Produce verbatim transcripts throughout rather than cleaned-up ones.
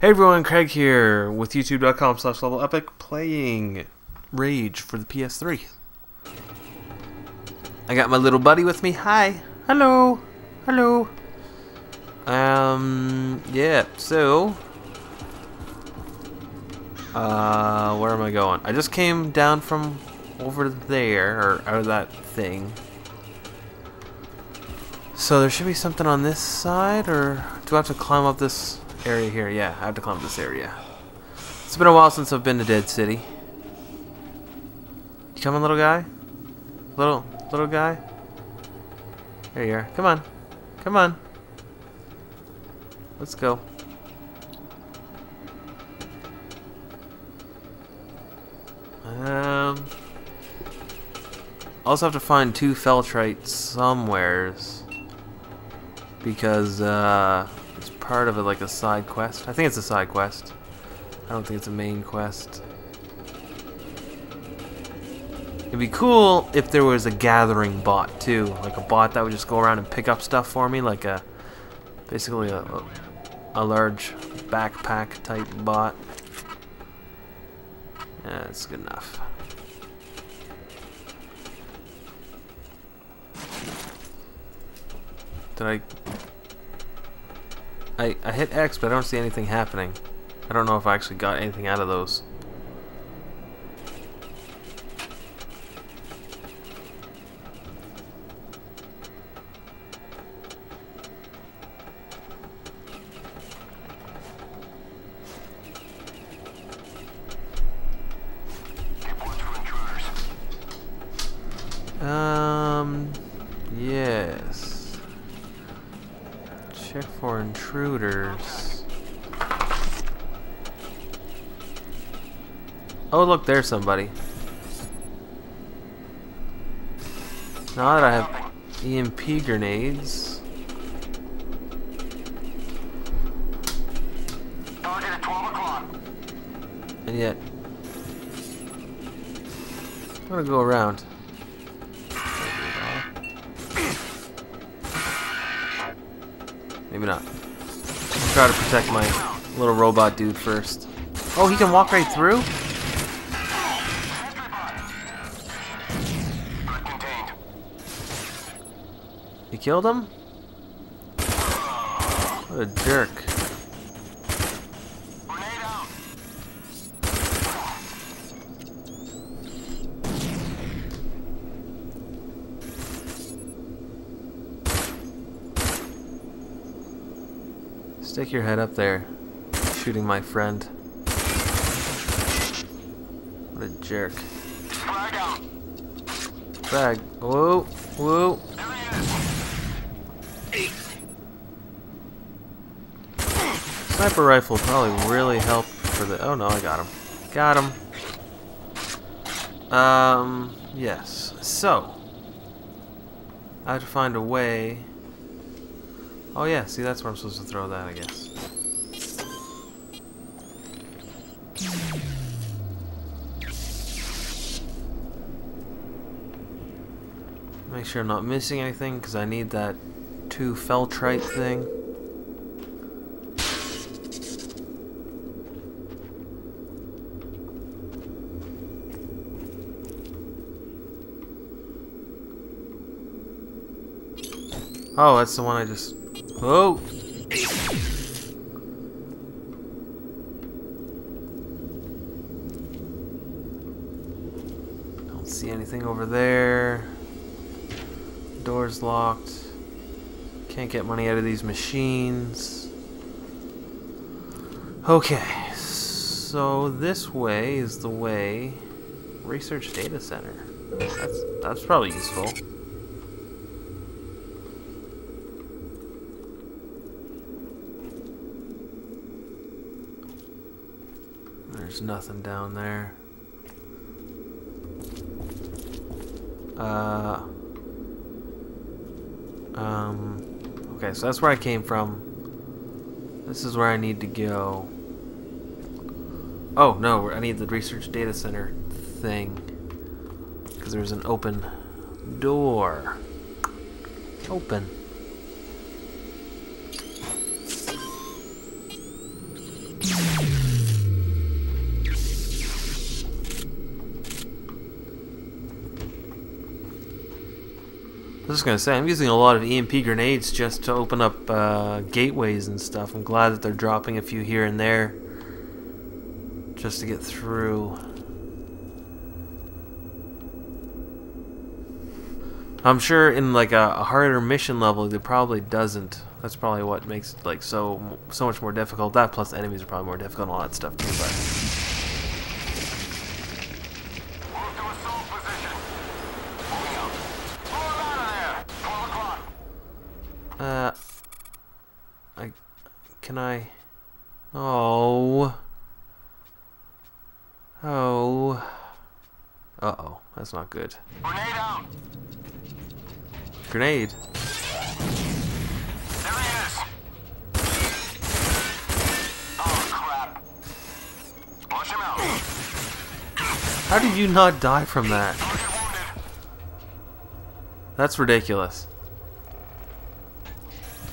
Hey everyone, Craig here with youtube dot com slash level epic playing Rage for the P S three. I got my little buddy with me. Hi. Hello. Hello. Um, yeah, so... Uh, where am I going? I just came down from over there, or out of that thing. So there should be something on this side, or do I have to climb up this... area here? Yeah, I have to climb this area. It's been a while since I've been to Dead City. You coming, little guy? Little, little guy? There you are. Come on. Come on. Let's go. Um. I also have to find two Feltrites somewheres. Because, uh... it's part of it, like a side quest. I think it's a side quest. I don't think it's a main quest. It'd be cool if there was a gathering bot too, like a bot that would just go around and pick up stuff for me, like a basically a, a large backpack type bot. Yeah, that's good enough. Did I? I, I hit X, but I don't see anything happening. I don't know if I actually got anything out of those. Um, yes. Check for intruders. Oh, look, there's somebody. Now that I have E M P grenades. Target at twelve o'clock. And yet, I'm gonna go around. Maybe not. I'll try to protect my little robot dude first. Oh, he can walk right through? You killed him? What a jerk. Stick your head up there, shooting my friend. What a jerk. Frag out. Frag. Whoa, whoa. Sniper rifle probably really helped for the. Oh no, I got him. Got him. Um, yes. So, I have to find a way. Oh yeah, see, that's where I'm supposed to throw that, I guess. Make sure I'm not missing anything, because I need that two Feltrite thing. Oh, that's the one I just... Oh! Don't see anything over there. Door's locked. Can't get money out of these machines. Okay, so this way is the way. Research data center. That's that's probably useful. There's nothing down there. Uh, um, okay, so that's where I came from. This is where I need to go. Oh, no, I need the research data center thing. Because there's an open door. Open. I was just gonna say, I'm using a lot of E M P grenades just to open up uh, gateways and stuff. I'm glad that they're dropping a few here and there just to get through. I'm sure in like a, a harder mission level, it probably doesn't. That's probably what makes it like so so much more difficult. That plus enemies are probably more difficult and all that stuff too. But. Uh, I, can I, oh, oh, uh-oh, that's not good. Grenade out! Grenade? There he is! Oh, crap. Launch him out. How did you not die from that? That's ridiculous.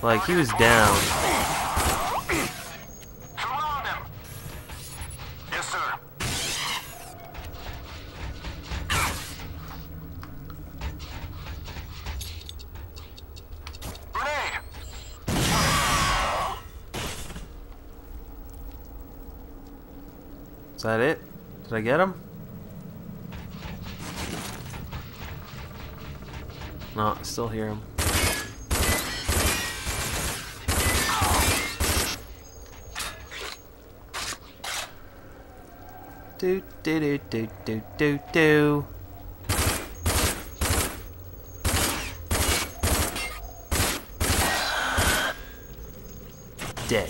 Like, he was down. Surround him. Yes, sir. Grenade. Is that it? Did I get him? No, I still hear him. Do do do do do do do. Dead.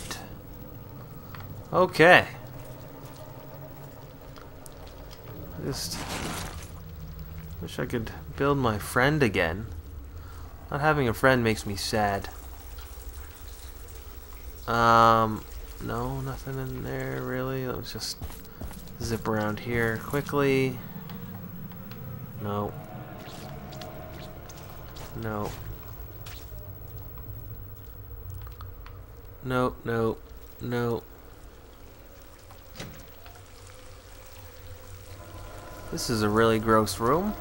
Okay. Just wish I could build my friend again. Not having a friend makes me sad. Um, no, nothing in there really. That was just. Zip around here quickly. No. No. No, no, no. This is a really gross room.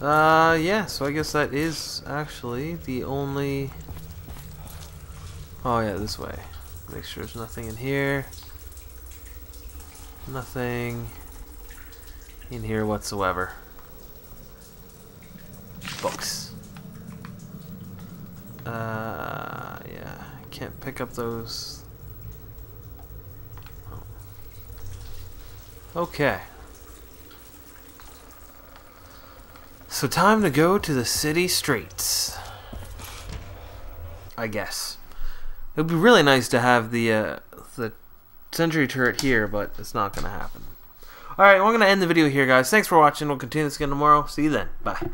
Uh, yeah, so I guess that is actually the only... Oh yeah, this way. Make sure there's nothing in here. Nothing in here whatsoever. Books. Uh, yeah, can't pick up those. Oh. Okay. So time to go to the city streets, I guess. It would be really nice to have the uh, the sentry turret here, but it's not going to happen. Alright, well, I'm going to end the video here, guys. Thanks for watching. We'll continue this again tomorrow. See you then. Bye.